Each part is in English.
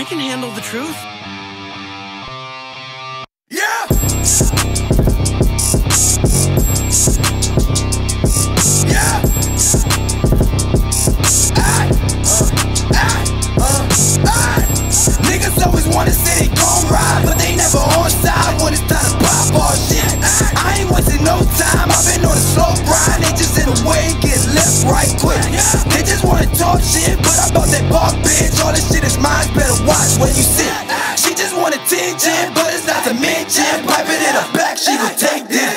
I can handle the truth. Niggas always wanna say they gon' ride, but they never on side when it's time to pop all shit. I ain't wasting no time, I've been on a slow grind. They just in the way, get left right quick. They just wanna talk shit, but I bought that bar, bitch. All this shit is mine, better watch where you sit. She just want attention, but it's not to mention. Pipe it in her back, she gon' take this.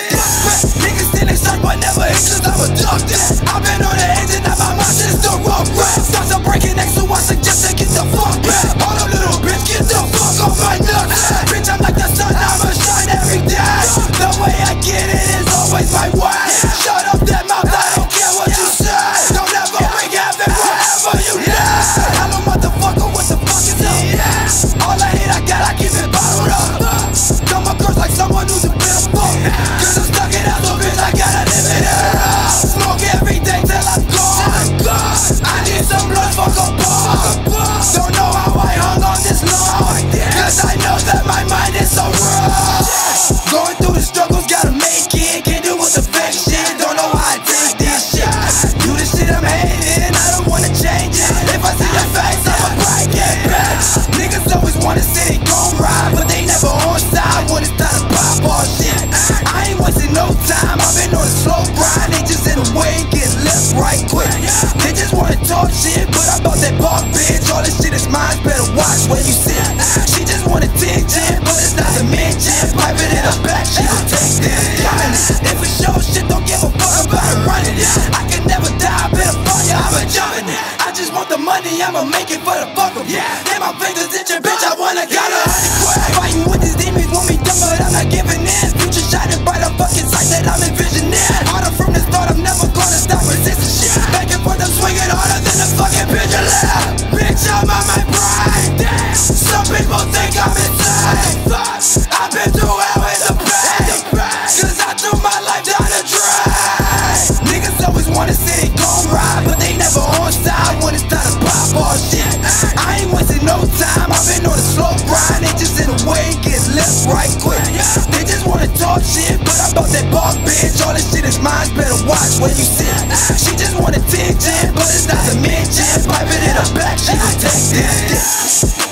Niggas think they suck, but never hit, cause I'm a dog. I've been on the edge and now my mouth is the rough rap. Starts are breaking next, so I suggest they get the fuck back. All them little bitch, get the fuck off my nuts. Bitch, I'm like the sun, I'ma shine every day. The way I get it is always my way. Shut up that mouth, I don't care what you say. Don't ever bring heaven wherever you die. I don't motherfucker, what the fuck is up? All I hate, I got, I keep it bottled up. Come across like someone who's a bitch, cause I'm stuck in out, so bitch, I gotta live it up. Smoke everything till I'm gone. I need some blood, fuck a bomb. Don't know how I hung on this long, cause I know that my mind is so wrong. Going through the struggles, gotta make it. Can't do what's affection, don't know how I take this shit. Do the shit I'm hating, I don't wanna change it. If I see your face, I'ma break it back. Niggas always wanna say they gon' ride, but they never on side when it's time to pop all shit. I ain't wasting no time, I've been on a slow grind. They just in the way, get left right quick. They just wanna talk shit, but I bought that bar, bitch. All this shit is mine, better watch where you sit. She just wanna attention, but it's not to mention. Pipe it in her back, she gon' take this. If it shows shit, don't give a fuck about it running. I can never die, better fire, I've been jumping it. I just want the money, I'ma make it for the fuck of it. Damn, my fingers itching, bitch, I wanna got a 100 quid. Fighting with these demons, want me dumb, but I'm not giving in. Future shining bright, I'm fucking sight that I'm envisioning. Harder from the start, I'm never gonna stop resisting shit. Back and forth, I'm swinging harder than a fucking pendulum. Bitch, I'm on my pride. Damn, some people think I'm insane. I've been through hell in the back, cause I threw my life down the drain. Niggas always wanna say they gon' ride, but they never on side when it's time to pop all shit. I ain't wasting no time, I've been on a slow grind. They just in the way, get left right quick. They just wanna talk shit, but I bought that boss, bitch. All this shit is mine, better watch where you sit. She just wanna attention, but it's not to mention. Pipe it in her back, she gon' take this.